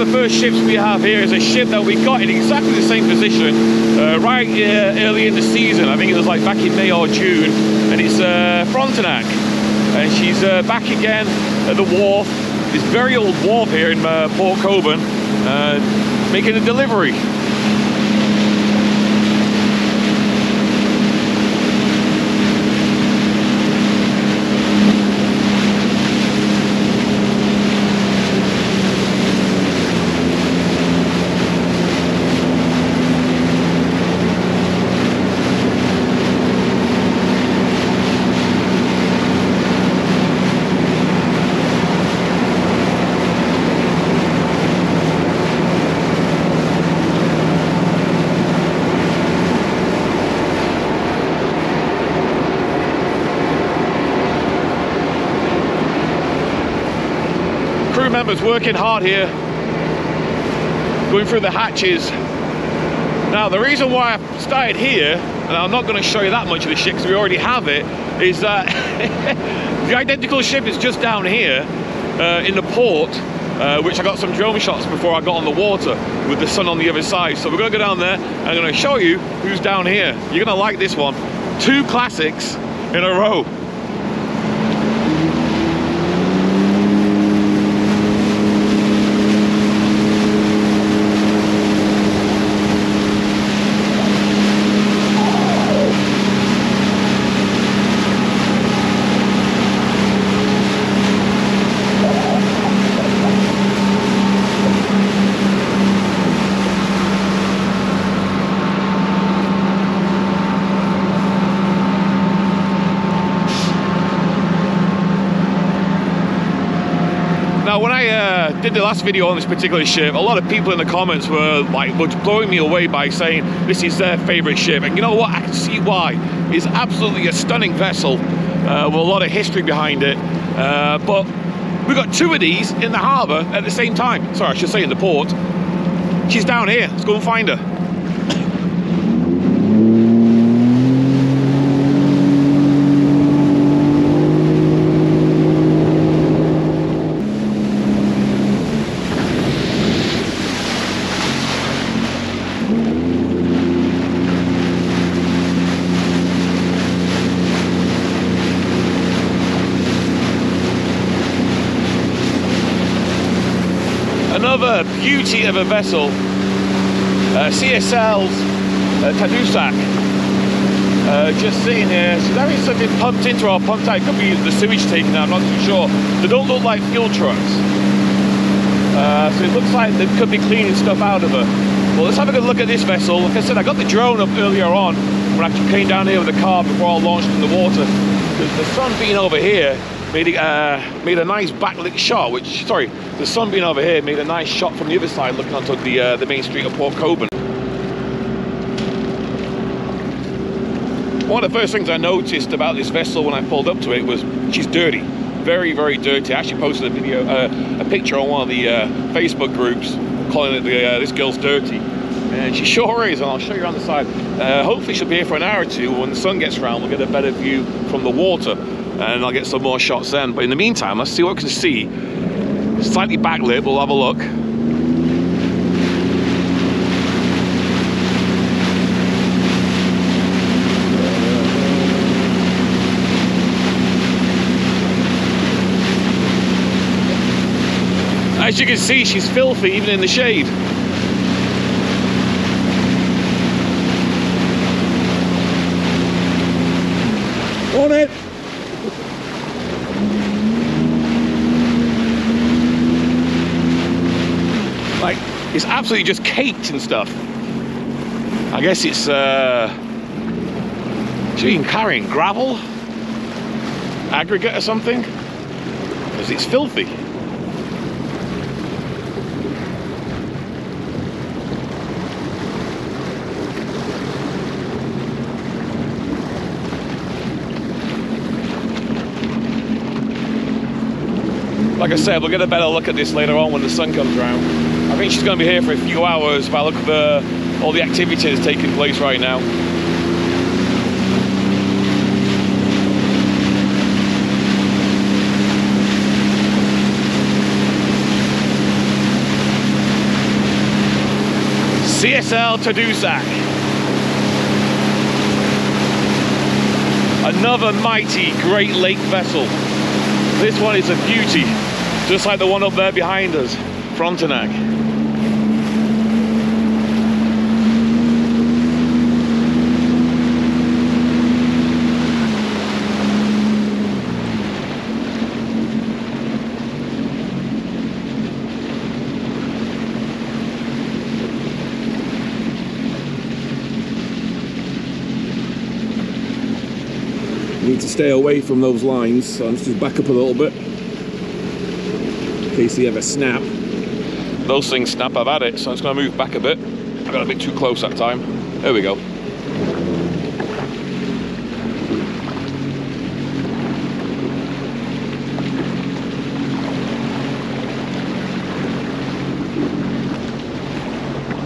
one of the first ships we have here is a ship that we got in exactly the same position right early in the season. I think it was like back in May or June, and it's Frontenac, and she's back again at the wharf, this very old wharf here in Port Colborne, making a delivery. Members working hard here, going through the hatches. Now the reason why I started here, and I'm not going to show you that much of the ship because we already have it, is that the identical ship is just down here in the port, which I got some drone shots before I got on the water with the sun on the other side. So we're going to go down there and I'm going to show you who's down here. You're going to like this one. Two classics in a row. Did the last video on this particular ship, a lot of people in the comments were like blowing me away by saying this is their favorite ship, and you know what, I can see why. It's absolutely a stunning vessel with a lot of history behind it, but we've got two of these in the harbor at the same time. Sorry, I should say in the port. She's down here, let's go and find her. Another beauty of a vessel, CSL's Tadoussac, just sitting here. She's having something pumped into our pump tank. Could be the sewage taken out, I'm not too sure. They don't look like fuel trucks, so it looks like they could be cleaning stuff out of her. Well, let's have a good look at this vessel. Like I said, I got the drone up earlier on when I came down here with the car before I launched in the water. The sun being over here made a nice backlit shot, which, sorry, the sun being over here made a nice shot from the other side looking onto the main street of Port Colborne. One of the first things I noticed about this vessel when I pulled up to it was she's dirty, very, very dirty. I actually posted a picture on one of the Facebook groups calling it this girl's dirty, and she sure is, and I'll show you around the side. Hopefully she'll be here for an hour or two. When the sun gets round, we'll get a better view from the water, and I'll get some more shots then. But in the meantime, let's see what we can see. Slightly backlit, we'll have a look. As you can see, she's filthy even in the shade. On it! It's absolutely just caked and stuff. I guess it's should be carrying gravel, aggregate or something, because it's filthy. Like I said, we'll get a better look at this later on when the sun comes round. I think she's going to be here for a few hours by the look of all the activity that's taking place right now. CSL Tadoussac. Another mighty Great Lake vessel. This one is a beauty, just like the one up there behind us, Frontenac. Need to stay away from those lines, so I'm just back up a little bit in case they ever snap. Those things snap, I've had it, so I'm just going to move back a bit. I got a bit too close that time. There we go.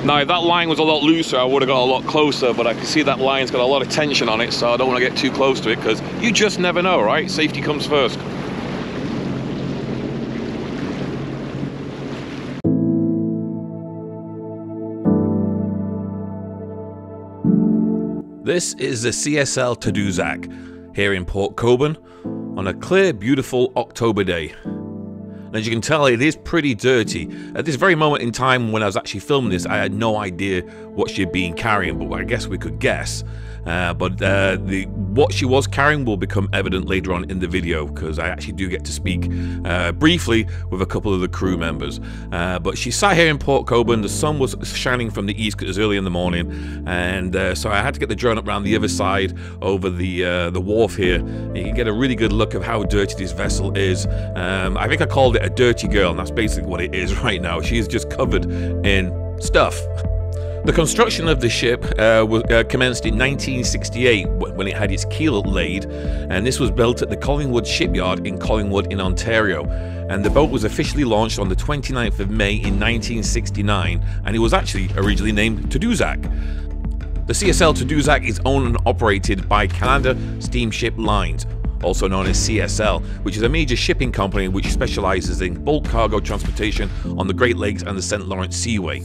Now if that line was a lot looser, I would have got a lot closer, but I can see that line's got a lot of tension on it, so I don't want to get too close to it, because you just never know, right? Safety comes first. This is the CSL Tadoussac, here in Port Colborne, on a clear, beautiful October day. As you can tell, it is pretty dirty. At this very moment in time when I was actually filming this, I had no idea what she had been carrying, but I guess we could guess. What she was carrying will become evident later on in the video, because I actually do get to speak briefly with a couple of the crew members. But she sat here in Port Colborne, the sun was shining from the east, because it was early in the morning, and so I had to get the drone up around the other side over the wharf here. And you can get a really good look of how dirty this vessel is. I think I called it a dirty girl, and that's basically what it is right now. She is just covered in stuff. The construction of the ship commenced in 1968 when it had its keel laid, and this was built at the Collingwood Shipyard in Collingwood in Ontario. And the boat was officially launched on the 29th of May in 1969, and it was actually originally named Tadoussac. The CSL Tadoussac is owned and operated by Canada Steamship Lines, also known as CSL, which is a major shipping company which specializes in bulk cargo transportation on the Great Lakes and the St. Lawrence Seaway.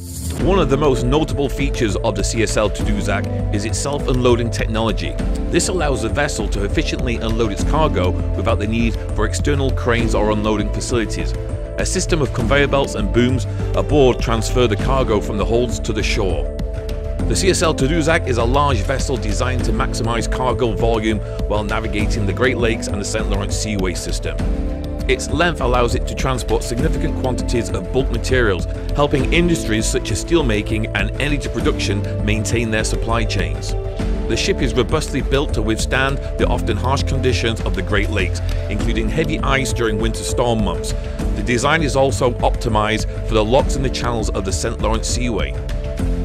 One of the most notable features of the CSL Tadoussac is its self-unloading technology. This allows the vessel to efficiently unload its cargo without the need for external cranes or unloading facilities. A system of conveyor belts and booms aboard transfer the cargo from the holds to the shore. The CSL Tadoussac is a large vessel designed to maximize cargo volume while navigating the Great Lakes and the St. Lawrence Seaway system. Its length allows it to transport significant quantities of bulk materials, helping industries such as steelmaking and energy production maintain their supply chains. The ship is robustly built to withstand the often harsh conditions of the Great Lakes, including heavy ice during winter storm months. The design is also optimized for the locks and the channels of the St. Lawrence Seaway.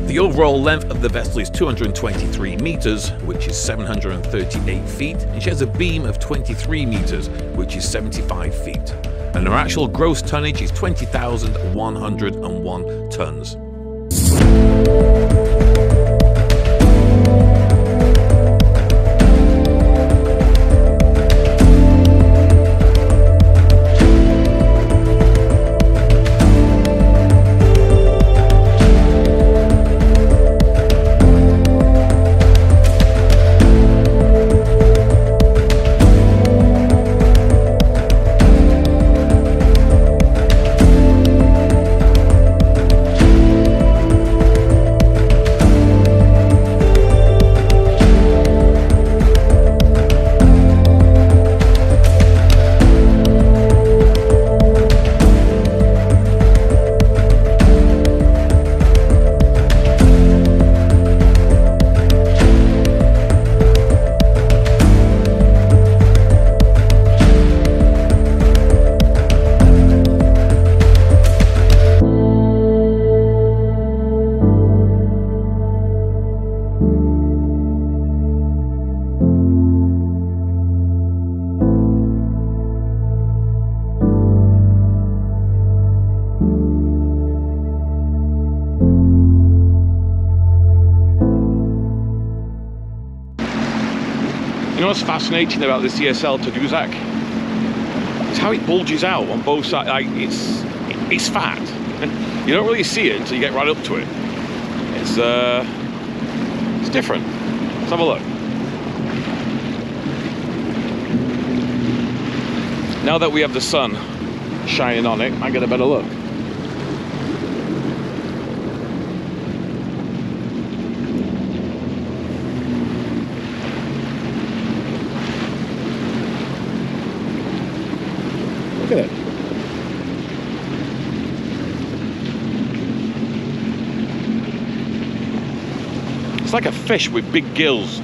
The overall length of the vessel is 223 meters, which is 738 feet, and she has a beam of 23 meters, which is 75 feet. And her actual gross tonnage is 20,101 tons. You know what's fascinating about the CSL Tadoussac? It's how it bulges out on both sides. Like, it's fat. You don't really see it until you get right up to it. It's different. Let's have a look. Now that we have the sun shining on it, I get a better look. Look at it. It's like a fish with big gills.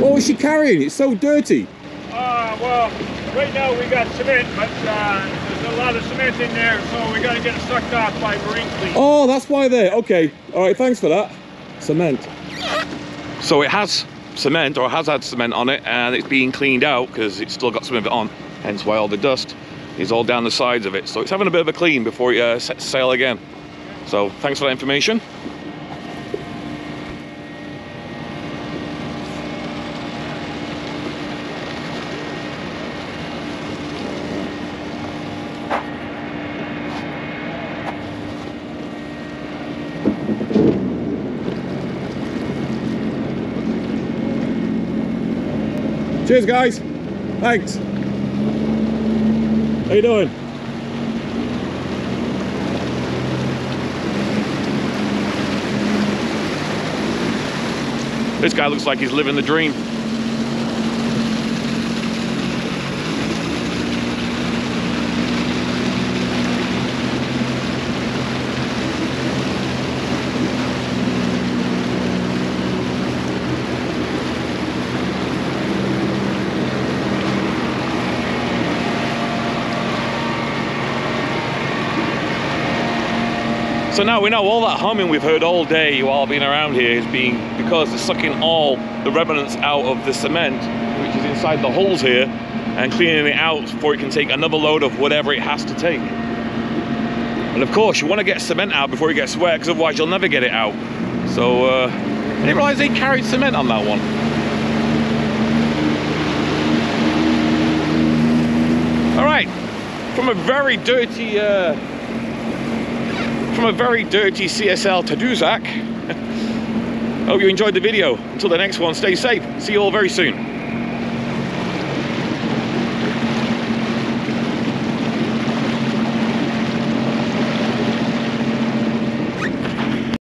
What's she carrying? It's so dirty. Well, right now we got cement, but there's a lot of cement in there, so we got to get it sucked off by Marine Clean. Oh, that's why there. Okay. All right. Thanks for that. Cement. So it has cement, or has had cement on it, and it's being cleaned out because it's still got some of it on. Hence why all the dust is all down the sides of it. So it's having a bit of a clean before it sets sail again. So thanks for that information. Cheers, guys. Thanks. How you doing? This guy looks like he's living the dream. So now we know all that humming we've heard all day while being around here is being because they're sucking all the remnants out of the cement, which is inside the holes here, and cleaning it out before it can take another load of whatever it has to take. And of course, you want to get cement out before it gets wet, because otherwise you'll never get it out. So I didn't realize they carried cement on that one. All right, from a very dirty CSL Tadoussac. Hope you enjoyed the video. Until the next one, stay safe. See you all very soon.